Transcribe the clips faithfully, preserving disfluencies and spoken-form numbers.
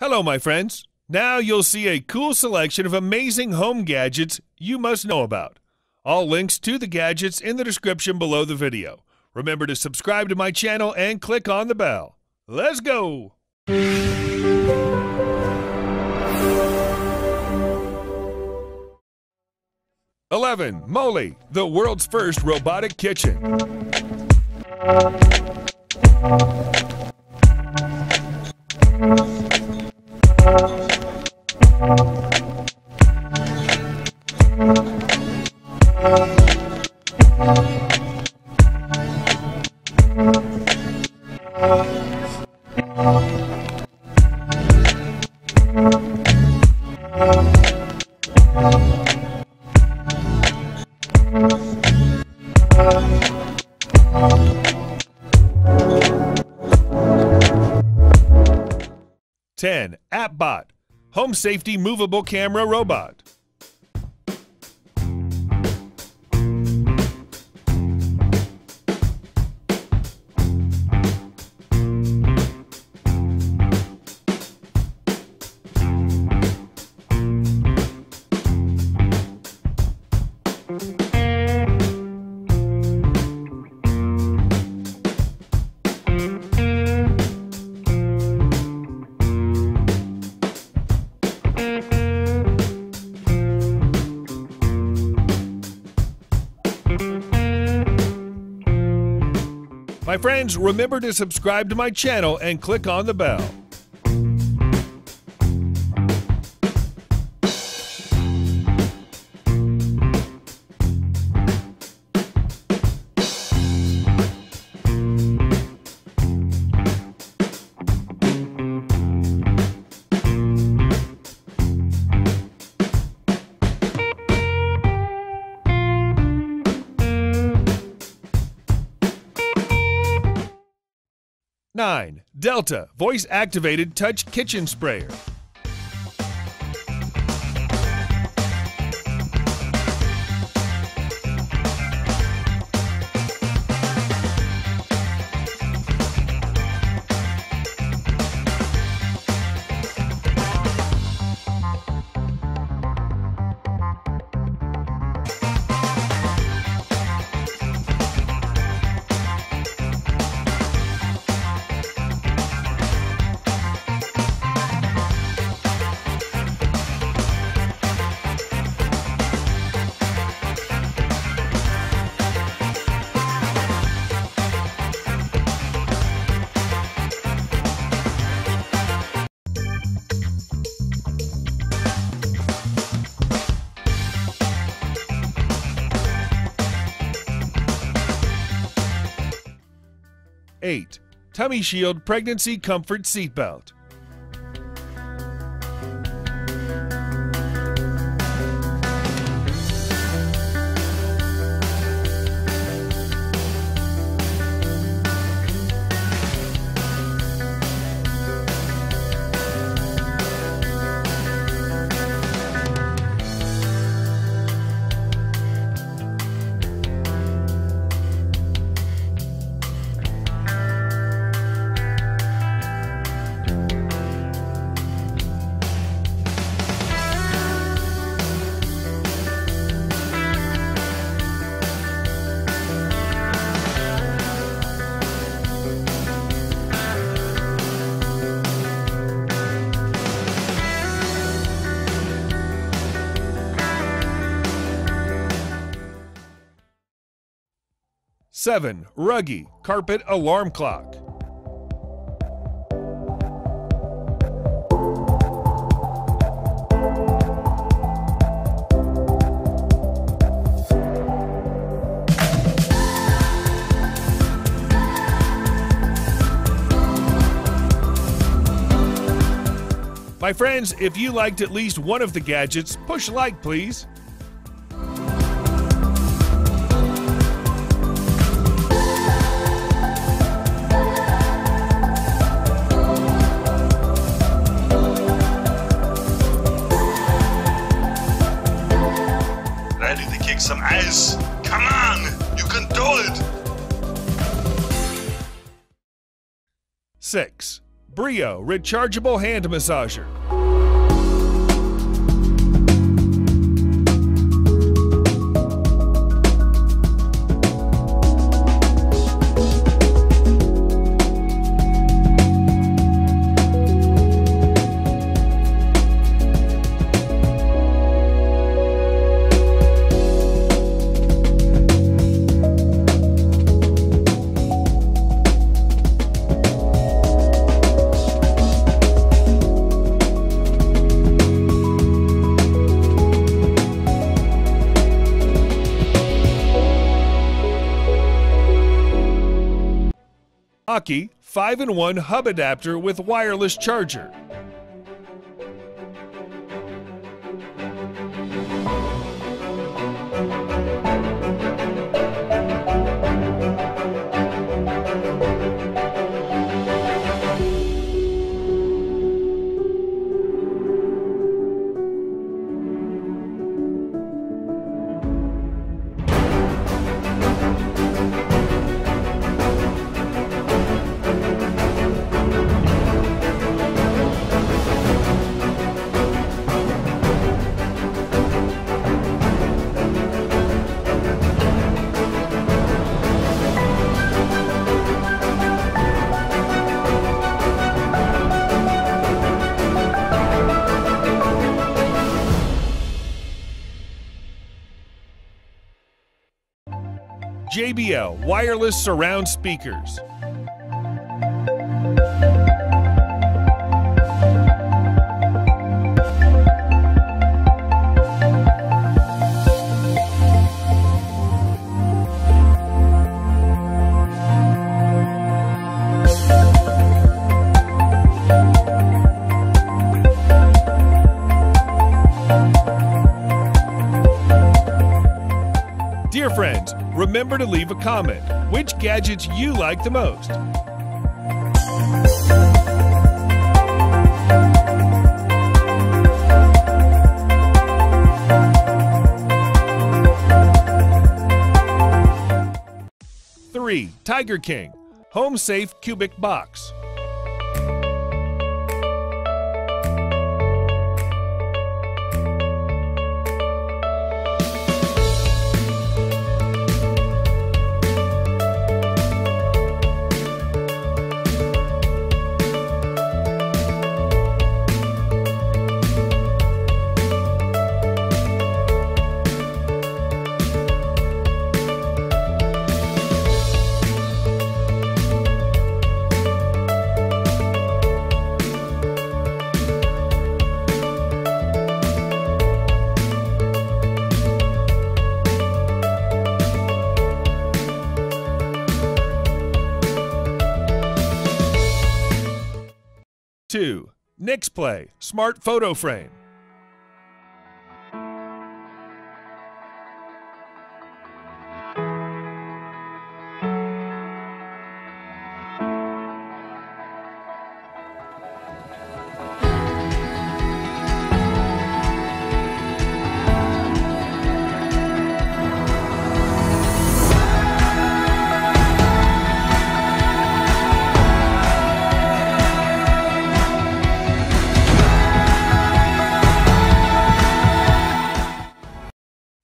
Hello, my friends. Now you'll see a cool selection of amazing home gadgets you must know about. All links to the gadgets in the description below the video. Remember to subscribe to my channel and click on the bell. Let's go! eleven. Moley, the world's first robotic kitchen. ten. AppBot, home safety movable camera robot. My friends, remember to subscribe to my channel and click on the bell. nine. Delta Voice Activated Touch Kitchen Sprayer. eight. Tummy Shield Pregnancy Comfort Seatbelt. seven. Ruggie Carpet Alarm Clock. My friends, if you liked at least one of the gadgets, push like, please. Some ice. Come on, you can do it. six. Breo Rechargeable Hand Massager. AUKEY five in one Hub Adapter with Wireless Charger. J B L Wireless Surround Speakers. Dear friends, remember to leave a comment, which gadgets you like the most. three. TIGERKING Home Safe Cubic Box. two. Nixplay Smart Photo Frame.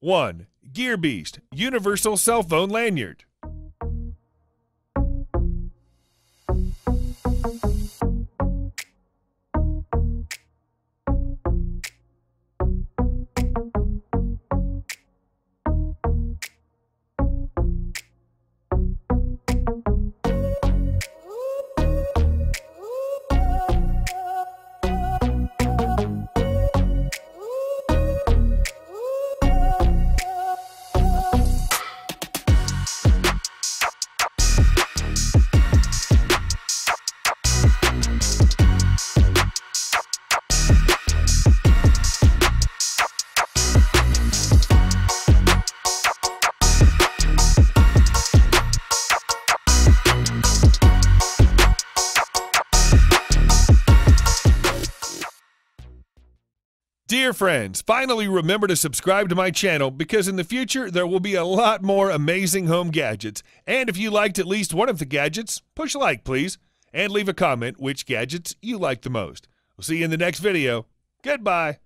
one. Gear Beast Universal Cell Phone Lanyard. Dear friends, finally remember to subscribe to my channel, because in the future there will be a lot more amazing home gadgets. And if you liked at least one of the gadgets, push like please. and leave a comment which gadgets you like the most. We'll see you in the next video. Goodbye.